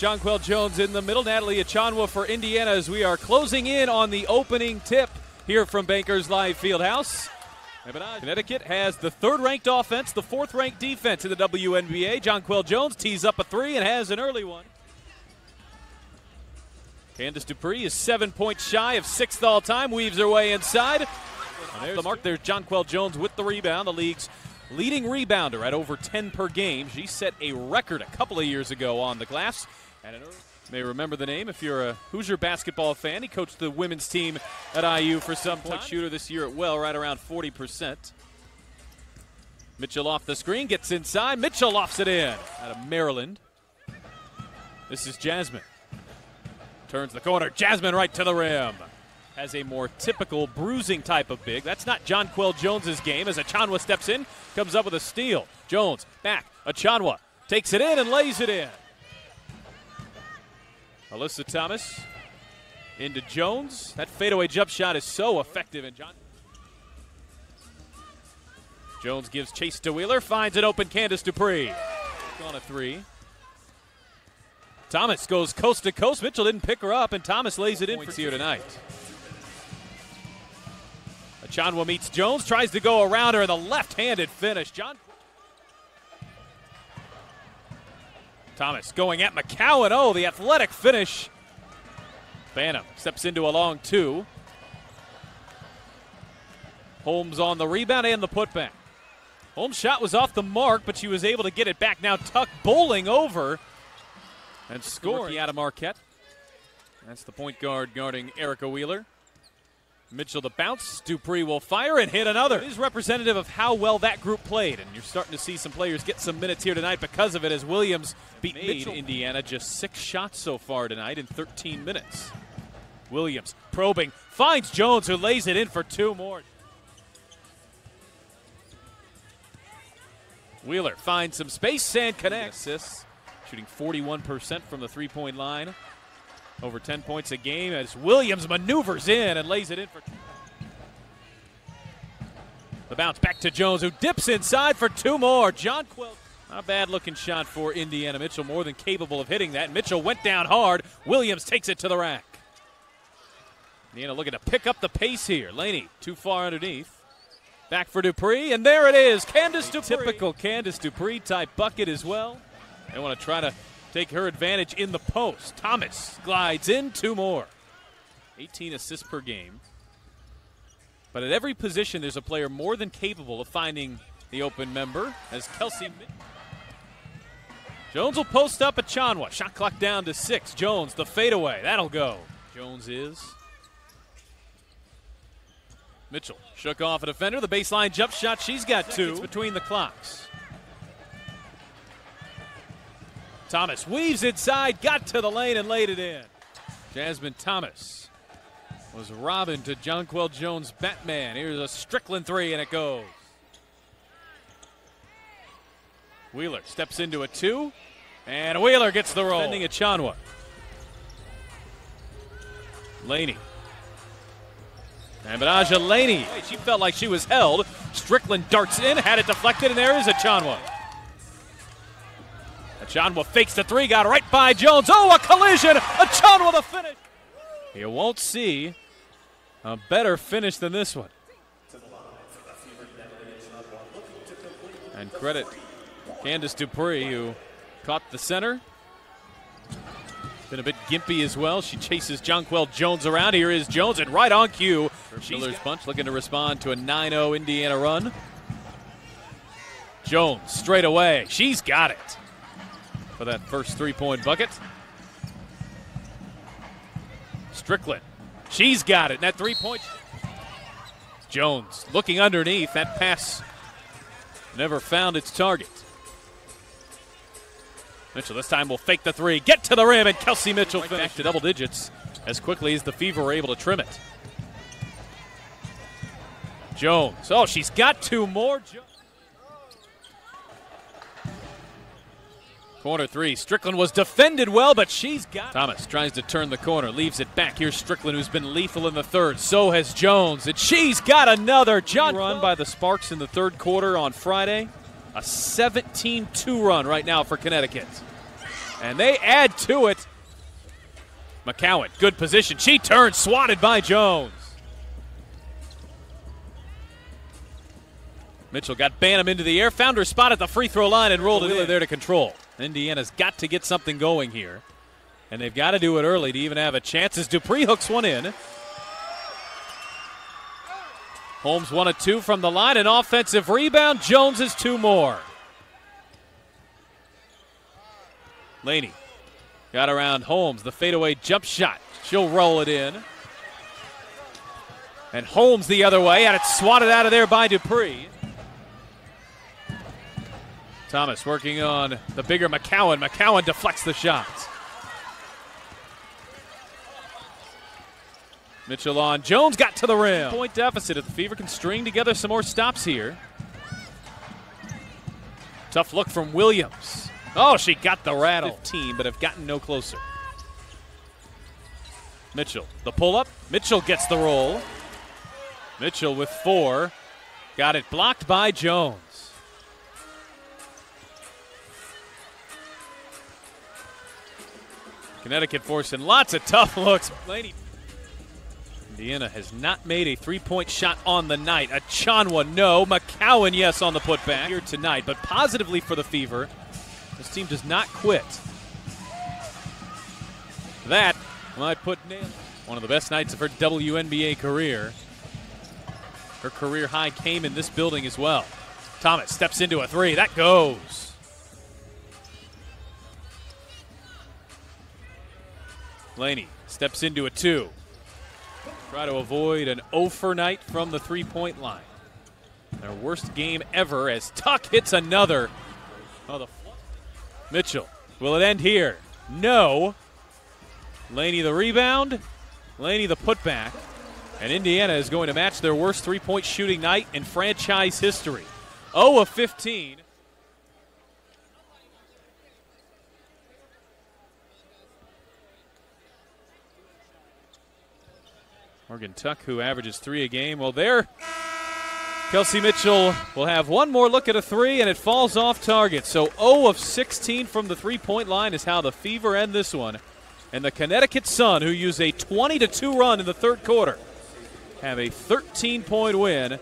Jonquel Jones in the middle. Natalie Achonwa for Indiana as we are closing in on the opening tip here from Bankers Live Fieldhouse. Connecticut has the third-ranked offense, the fourth-ranked defense in the WNBA. Jonquel Jones tees up a three and has an early one. Candice Dupree is 7 points shy of sixth all-time, weaves her way inside. Off the mark, there's Jonquel Jones with the rebound, the league's leading rebounder at over 10 per game. She set a record a couple of years ago on the glass. And you may remember the name if you're a Hoosier basketball fan. He coached the women's team at IU for some point shooter this year at well, right around 40%. Mitchell off the screen, gets inside. Mitchell lofts it in out of Maryland. This is Jasmine. Turns the corner. Jasmine right to the rim. Has a more typical bruising type of big. That's not Jonquel Jones's game as Achonwa steps in, comes up with a steal. Jones back. Achonwa takes it in and lays it in. Alyssa Thomas into Jones. That fadeaway jump shot is so effective. And Jones gives chase to Wheeler, finds an open Candice Dupree. On a three. Thomas goes coast to coast. Mitchell didn't pick her up, and Thomas lays it in for here tonight. Achonwa meets Jones, tries to go around her in the left-handed finish. Thomas going at McCowan. Oh, the athletic finish. Banham steps into a long two. Holmes on the rebound and the putback. Holmes' shot was off the mark, but she was able to get it back. Now Tuck bowling over and scoring out of Marquette. That's the point guard guarding Erica Wheeler. Mitchell the bounce, Dupree will fire and hit another. He's representative of how well that group played, and you're starting to see some players get some minutes here tonight because of it, as Williams beat Mitchell. Indiana just 6 shots so far tonight in 13 minutes. Williams probing, finds Jones who lays it in for 2 more. Wheeler finds some space and connects. Assists, shooting 41% from the three-point line. Over 10 points a game as Williams maneuvers in and lays it in for two. The bounce back to Jones, who dips inside for 2 more. Jonquel, not a bad-looking shot for Indiana. Mitchell more than capable of hitting that. Mitchell went down hard. Williams takes it to the rack. Indiana looking to pick up the pace here. Laney too far underneath. Back for Dupree, and there it is. Candice Dupree. Typical Candice Dupree-type bucket as well. They want to try to take her advantage in the post. Thomas glides in 2 more. 18 assists per game. But at every position, there's a player more than capable of finding the open member as Kelsey Mitchell. Jones will post up Achonwa. Shot clock down to 6. Jones, the fadeaway. That'll go. Jones is. Mitchell shook off a defender. The baseline jump shot. She's got 2. It's between the clocks. Thomas weaves inside, got to the lane and laid it in. Jasmine Thomas was robbing to Jonquel Jones' Batman. Here's a Stricklen 3 and it goes. Wheeler steps into a 2 and Wheeler gets the roll. Sending Achonwa. Laney. And Betnijah Laney, she felt like she was held. Stricklen darts in, had it deflected, and there is Achonwa. Achonwa fakes the 3, got right by Jones. Oh, a collision! Achonwa the finish! You won't see a better finish than this one. And credit Candice Dupree, who caught the center. Been a bit gimpy as well. She chases Jonquel Jones around. Here is Jones, and right on cue. Wheeler's bunch looking to respond to a 9-0 Indiana run. Jones straight away. She's got it for that first three-point bucket. Stricklen, she's got it. And that three-point. Jones looking underneath. That pass never found its target. Mitchell this time will fake the 3, get to the rim, and Kelsey Mitchell finished back to double digits as quickly as the Fever were able to trim it. Jones, oh, she's got 2 more. Corner 3, Stricklen was defended well, but she's got Thomas tries to turn the corner, leaves it back. Here's Stricklen, who's been lethal in the third. So has Jones, and she's got another. John run by the Sparks in the third quarter on Friday. A 17-2 run right now for Connecticut. and they add to it. McCowan, good position. She turns, swatted by Jones. Mitchell got Bantam into the air, found her spot at the free throw line and rolled it in there to control. Indiana's got to get something going here, and they've got to do it early to even have a chance as Dupree hooks one in. Holmes 1 of 2 from the line, an offensive rebound. Jones is 2 more. Laney got around Holmes, the fadeaway jump shot. She'll roll it in. And Holmes the other way, and it's swatted out of there by Dupree. Thomas working on the bigger McCowan. McCowan deflects the shot. Mitchell on. Jones got to the rim. Point deficit. If the Fever can string together some more stops here. Tough look from Williams. Oh, she got the rattle. 15, but have gotten no closer. Mitchell, the pull-up. Mitchell gets the roll. Mitchell with 4. Got it blocked by Jones. Connecticut forcing lots of tough looks. Laney. Indiana has not made a three-point shot on the night. Achonwa, no. McCowan, yes, on the putback here tonight. But positively for the Fever, this team does not quit. That might put Nail one of the best nights of her WNBA career. Her career high came in this building as well. Thomas steps into a three. That goes. Laney steps into a 2. Try to avoid an 0 for night from the three-point line. Their worst game ever as Tuck hits another. Oh, the Mitchell, will it end here? No. Laney the rebound. Laney the putback. And Indiana is going to match their worst three-point shooting night in franchise history. 0 of 15. Morgan Tuck, who averages 3 a game. Well, there, Kelsey Mitchell will have one more look at a 3, and it falls off target. So 0 of 16 from the three-point line is how the Fever end this one. And the Connecticut Sun, who use a 20-2 run in the third quarter, have a 13-point win.